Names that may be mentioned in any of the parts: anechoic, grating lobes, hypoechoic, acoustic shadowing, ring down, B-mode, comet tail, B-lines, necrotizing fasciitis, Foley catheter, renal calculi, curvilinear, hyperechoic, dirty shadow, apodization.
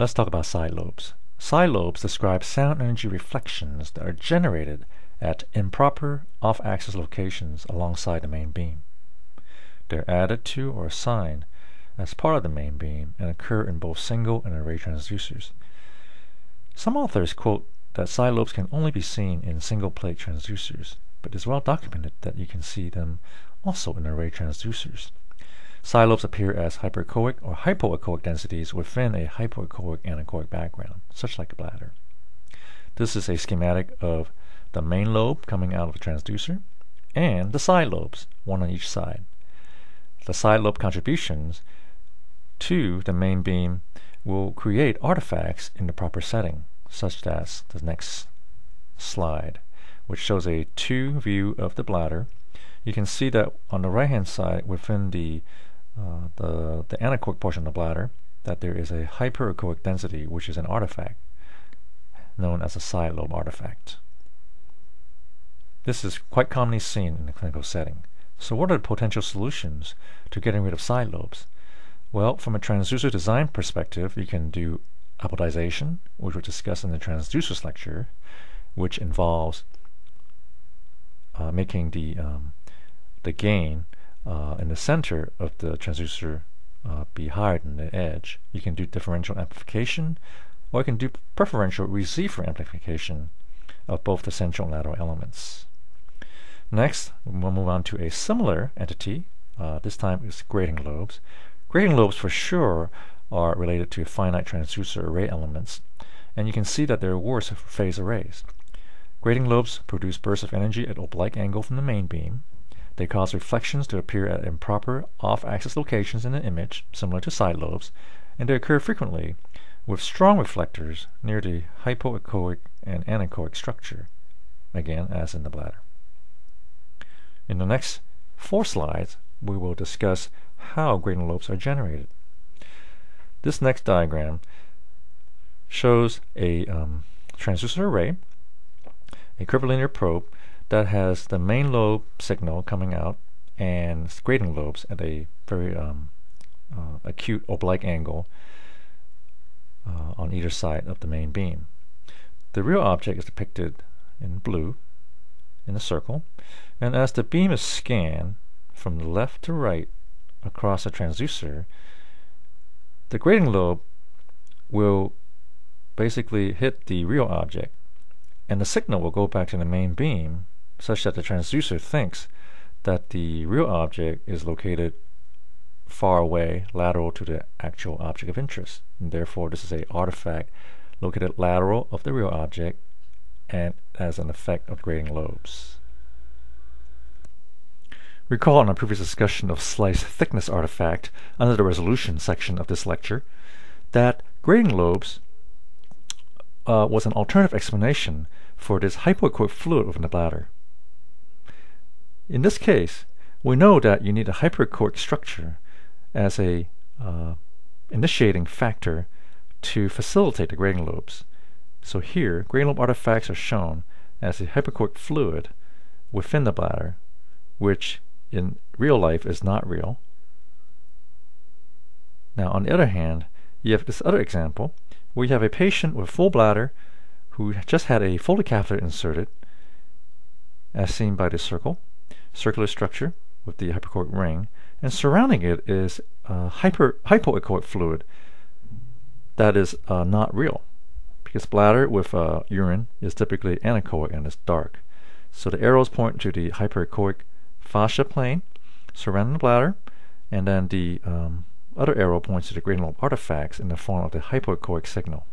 Let's talk about side lobes. Side lobes describe sound energy reflections that are generated at improper off-axis locations alongside the main beam. They're added to or assigned as part of the main beam and occur in both single and array transducers. Some authors quote that side lobes can only be seen in single plate transducers, but it's well documented that you can see them also in array transducers. Side lobes appear as hyperechoic or hypoechoic densities within a hypoechoic anechoic background, such like a bladder. This is a schematic of the main lobe coming out of the transducer and the side lobes, one on each side. The side lobe contributions to the main beam will create artifacts in the proper setting, such as the next slide, which shows a 2 view of the bladder. You can see that on the right-hand side, within the anechoic portion of the bladder, that there is a hyperechoic density, which is an artifact known as a side lobe artifact. This is quite commonly seen in the clinical setting. So what are the potential solutions to getting rid of side lobes? Well, from a transducer design perspective, you can do apodization, which we'll discuss in the transducers lecture, which involves making the gain in the center of the transducer be higher than the edge. You can do differential amplification, or you can do preferential receiver amplification of both the central and lateral elements. Next, we'll move on to a similar entity. This time it's grating lobes. Grating lobes for sure are related to finite transducer array elements, and you can see that they're worse for phase arrays. Grating lobes produce bursts of energy at oblique angle from the main beam. They cause reflections to appear at improper off-axis locations in the image, similar to side lobes, and they occur frequently with strong reflectors near the hypoechoic and anechoic structure, again as in the bladder. In the next 4 slides, we will discuss how grating lobes are generated. This next diagram shows a transducer array, a curvilinear probe that has the main lobe signal coming out and grating lobes at a very acute oblique angle on either side of the main beam. The real object is depicted in blue in a circle, and as the beam is scanned from the left to right across the transducer, the grating lobe will basically hit the real object, and the signal will go back to the main beam such that the transducer thinks that the real object is located far away, lateral to the actual object of interest. And therefore, this is an artifact located lateral of the real object and as an effect of grating lobes. Recall in our previous discussion of slice thickness artifact under the resolution section of this lecture that grating lobes was an alternative explanation for this hypoechoic fluid within the bladder. In this case, we know that you need a hyperechoic structure as a initiating factor to facilitate the grating lobes. So here, grating lobe artifacts are shown as a hyperechoic fluid within the bladder, which in real life is not real. Now, on the other hand, you have this other example. We have a patient with full bladder who just had a Foley catheter inserted, as seen by this circular structure with the hyperechoic ring, and surrounding it is hypoechoic fluid that is not real, because bladder with urine is typically anechoic and it's dark. So the arrows point to the hyperechoic fascia plane surrounding the bladder, and then the other arrow points to the grating lobe artifacts in the form of the hypoechoic signal.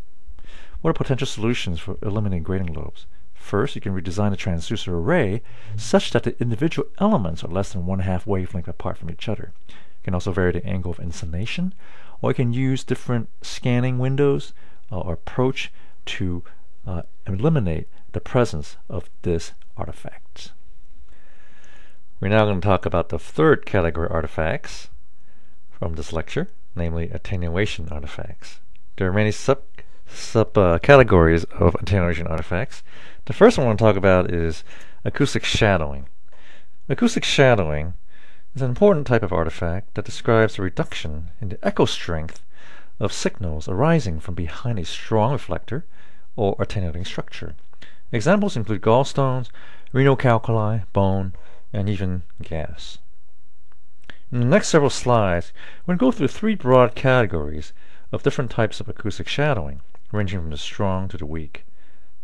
What are potential solutions for eliminating grating lobes? First, you can redesign the transducer array such that the individual elements are less than 1/2 wavelength apart from each other. You can also vary the angle of insulination, or you can use different scanning windows or approach to eliminate the presence of this artifact. We're now going to talk about the third category of artifacts from this lecture, namely attenuation artifacts. There are many subcategories of attenuation artifacts. The first one I want to talk about is acoustic shadowing. Acoustic shadowing is an important type of artifact that describes a reduction in the echo strength of signals arising from behind a strong reflector or attenuating structure. Examples include gallstones, renal calculi, bone, and even gas. In the next several slides, we're going to go through three broad categories of different types of acoustic shadowing, ranging from the strong to the weak.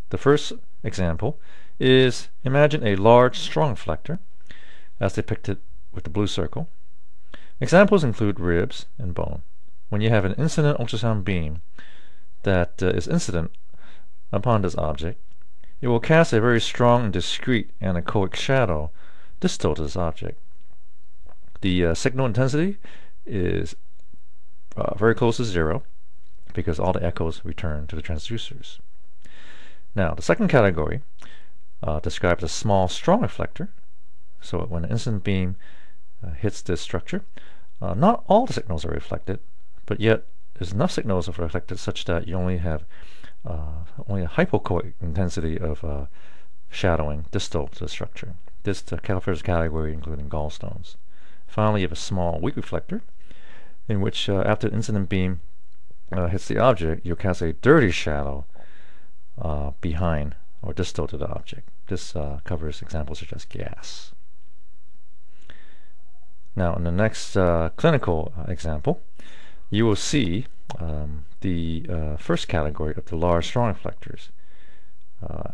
The first example is, imagine a large strong reflector, as depicted with the blue circle. Examples include ribs and bone. When you have an incident ultrasound beam that is incident upon this object, it will cast a very strong and discrete anechoic shadow distal to this object. The signal intensity is very close to zero because all the echoes return to the transducers. Now, the second category describes a small strong reflector. So when an incident beam hits this structure, not all the signals are reflected, but yet there's enough signals are reflected such that you only have a hypoechoic intensity of shadowing distal to the structure. This is the first category, including gallstones. Finally, you have a small weak reflector, in which after the incident beam hits the object, you'll cast a dirty shadow behind or distal to the object. This covers examples such as gas. Now, in the next clinical example, you will see the first category of the large strong reflectors.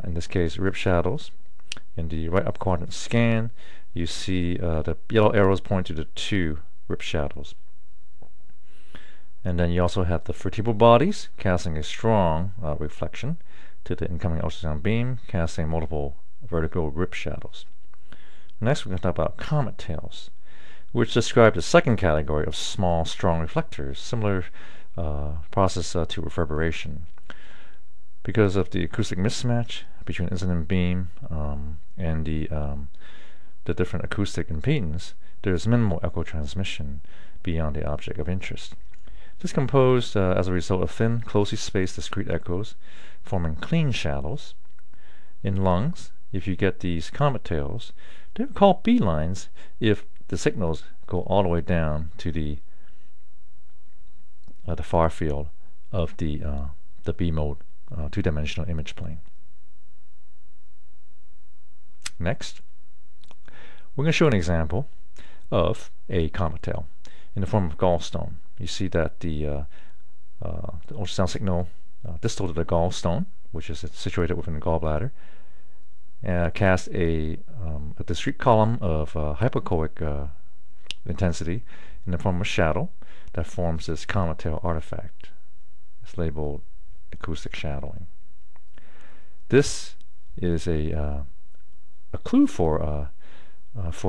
In this case, rib shadows. In the right up quadrant scan, you see the yellow arrows point to the two rib shadows. And then you also have the vertebral bodies casting a strong reflection to the incoming ultrasound beam, casting multiple vertical rib shadows. Next, we're going to talk about comet tails, which describes the second category of small strong reflectors, similar process to reverberation. Because of the acoustic mismatch between incident beam and the different acoustic impedance, there is minimal echo transmission beyond the object of interest. This is composed as a result of thin, closely spaced discrete echoes forming clean shadows. In lungs, if you get these comet tails, they're called B-lines if the signals go all the way down to the far field of the B-mode two-dimensional image plane. Next, we're going to show an example of a comet tail in the form of gallstone. You see that the ultrasound signal distal to the gallstone, which is situated within the gallbladder, cast a discrete column of hypoechoic intensity in the form of a shadow that forms this comet tail artifact. It's labeled acoustic shadowing. This is a clue for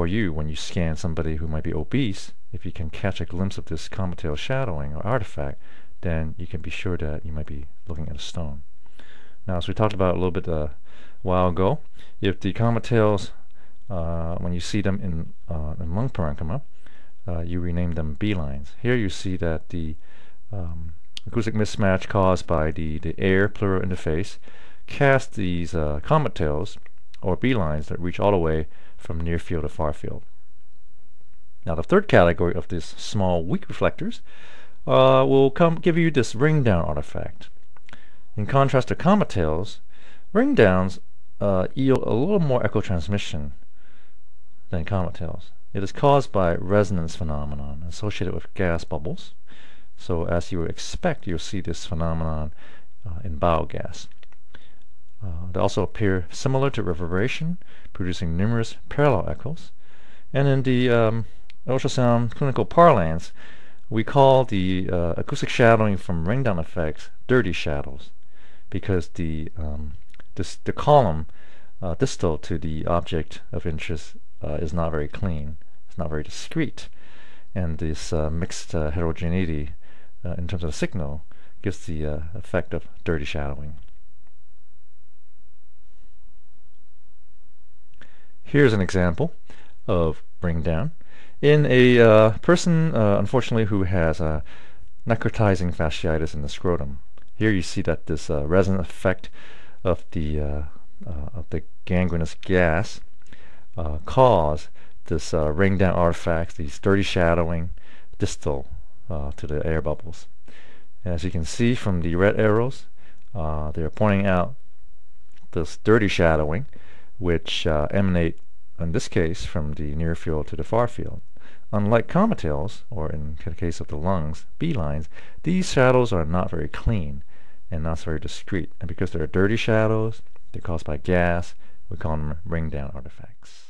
you when you scan somebody who might be obese. If you can catch a glimpse of this comet tail shadowing or artifact, then you can be sure that you might be looking at a stone. Now, as we talked about a little bit while ago, if the comet tails, when you see them in lung parenchyma, you rename them B-lines. Here you see that the acoustic mismatch caused by the air pleural interface casts these comet tails or B-lines that reach all the way from near field to far field. Now, the third category of these small weak reflectors will give you this ring down artifact. In contrast to comet tails, ring downs yield a little more echo transmission than comet tails. It is caused by resonance phenomenon associated with gas bubbles. So as you would expect, you'll see this phenomenon in biogas. They also appear similar to reverberation, producing numerous parallel echoes. And in the ultrasound clinical parlance, we call the acoustic shadowing from ring down effects dirty shadows, because the column distal to the object of interest is not very clean, it's not very discrete, and this mixed heterogeneity in terms of the signal gives the effect of dirty shadowing. Here's an example of ring down in a person, unfortunately, who has a necrotizing fasciitis in the scrotum. Here you see that this resonant effect of the gangrenous gas cause this ring down artifacts, these dirty shadowing distal to the air bubbles. And as you can see from the red arrows, they're pointing out this dirty shadowing, which emanate in this case from the near field to the far field. Unlike comet tails, or in the case of the lungs, B-lines, these shadows are not very clean and not very discrete. And because they're dirty shadows, they're caused by gas, we call them ring down artifacts.